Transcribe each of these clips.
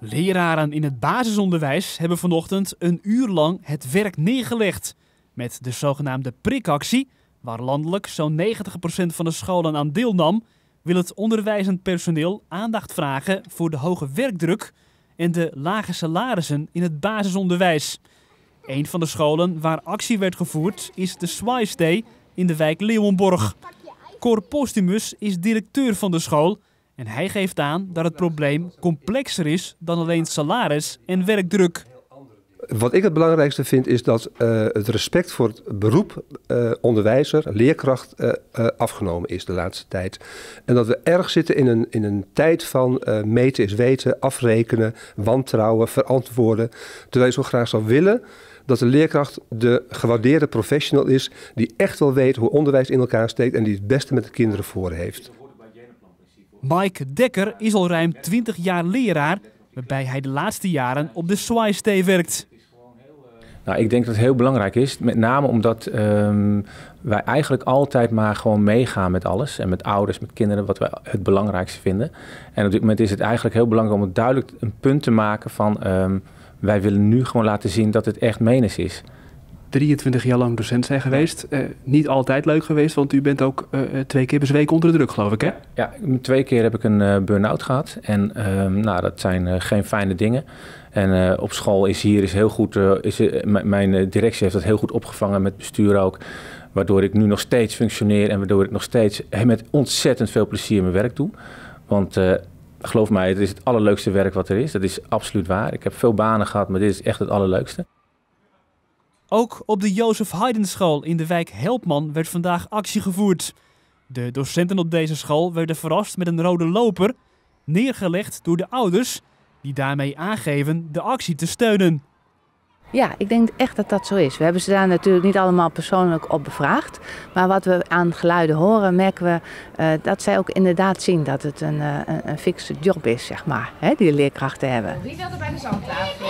Leraren in het basisonderwijs hebben vanochtend een uur lang het werk neergelegd. Met de zogenaamde prikactie, waar landelijk zo'n 90% van de scholen aan deelnam, wil het onderwijzend personeel aandacht vragen voor de hoge werkdruk en de lage salarissen in het basisonderwijs. Een van de scholen waar actie werd gevoerd is de Swaistee in de wijk Leeuwenborg. Cor Postumus is directeur van de school en hij geeft aan dat het probleem complexer is dan alleen salaris en werkdruk. Wat ik het belangrijkste vind is dat het respect voor het beroep onderwijzer, leerkracht afgenomen is de laatste tijd. En dat we erg zitten in een tijd van meten is weten, afrekenen, wantrouwen, verantwoorden. Terwijl je zo graag zou willen dat de leerkracht de gewaardeerde professional is die echt wel weet hoe onderwijs in elkaar steekt en die het beste met de kinderen voor heeft. Mike Dekker is al ruim 20 jaar leraar, waarbij hij de laatste jaren op de Swaistee werkt. Nou, ik denk dat het heel belangrijk is, met name omdat wij eigenlijk altijd maar gewoon meegaan met alles. En met ouders, met kinderen, wat wij het belangrijkste vinden. En op dit moment is het eigenlijk heel belangrijk om het duidelijk een punt te maken van... wij willen nu gewoon laten zien dat het echt menens is. 23 jaar lang docent zijn geweest. Niet altijd leuk geweest, want u bent ook 2 keer bezweken onder de druk, geloof ik, hè? Ja, 2 keer heb ik een burn-out gehad. En nou, dat zijn geen fijne dingen. En op school is hier heel goed... mijn directie heeft dat heel goed opgevangen, met bestuur ook. Waardoor ik nu nog steeds functioneer en waardoor ik nog steeds met ontzettend veel plezier mijn werk doe. Want... geloof mij, het is het allerleukste werk wat er is. Dat is absoluut waar. Ik heb veel banen gehad, maar dit is echt het allerleukste. Ook op de Jozef Haydenschool in de wijk Helpman werd vandaag actie gevoerd. De docenten op deze school werden verrast met een rode loper, neergelegd door de ouders, die daarmee aangeven de actie te steunen. Ja, ik denk echt dat dat zo is. We hebben ze daar natuurlijk niet allemaal persoonlijk op bevraagd. Maar wat we aan geluiden horen, merken we dat zij ook inderdaad zien dat het een fikse job is, zeg maar, hè, die leerkrachten hebben. Wie wilde bij de zandtafel?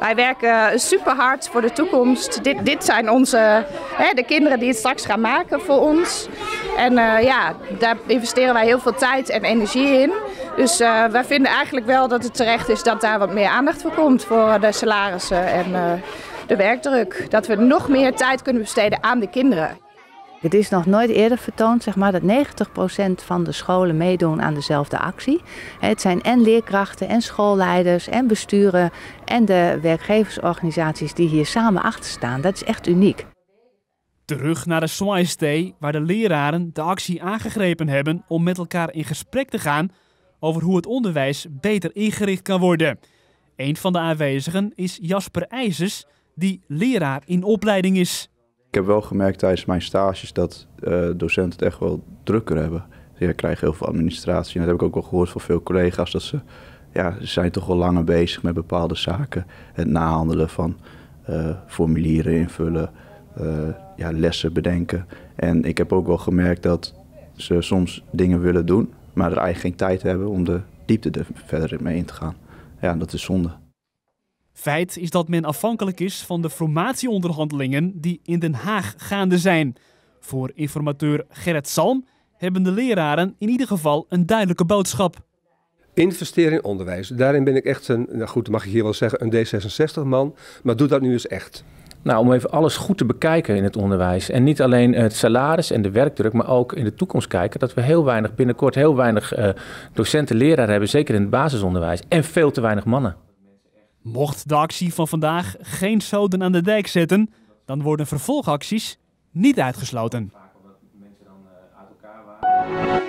Wij werken super hard voor de toekomst. Dit zijn onze, de kinderen die het straks gaan maken voor ons. En ja, daar investeren wij heel veel tijd en energie in. Dus wij vinden eigenlijk wel dat het terecht is dat daar wat meer aandacht voor komt. Voor de salarissen en de werkdruk. Dat we nog meer tijd kunnen besteden aan de kinderen. Het is nog nooit eerder vertoond, zeg maar, dat 90% van de scholen meedoen aan dezelfde actie. Het zijn en leerkrachten en schoolleiders en besturen en de werkgeversorganisaties die hier samen achter staan. Dat is echt uniek. Terug naar de Swaistee, waar de leraren de actie aangegrepen hebben om met elkaar in gesprek te gaan over hoe het onderwijs beter ingericht kan worden. Een van de aanwezigen is Jasper IJsers, die leraar in opleiding is. Ik heb wel gemerkt tijdens mijn stages dat docenten het echt wel drukker hebben. Ze krijgen heel veel administratie. En dat heb ik ook wel gehoord van veel collega's. Dat ze, ja, ze zijn toch wel langer bezig met bepaalde zaken. Het nahandelen van formulieren invullen, ja, lessen bedenken. En ik heb ook wel gemerkt dat ze soms dingen willen doen, maar er eigenlijk geen tijd hebben om de diepte er verder mee in te gaan. Ja, dat is zonde. Feit is dat men afhankelijk is van de formatieonderhandelingen die in Den Haag gaande zijn. Voor informateur Gerrit Salm hebben de leraren in ieder geval een duidelijke boodschap. Investeren in onderwijs. Daarin ben ik echt een, nou goed, mag ik hier wel zeggen, een D66-man. Maar doe dat nu eens echt. Nou, om even alles goed te bekijken in het onderwijs. En niet alleen het salaris en de werkdruk, maar ook in de toekomst kijken. Dat we binnenkort heel weinig docenten, leraren hebben, zeker in het basisonderwijs. En veel te weinig mannen. Mocht de actie van vandaag geen zoden aan de dijk zetten, dan worden vervolgacties niet uitgesloten.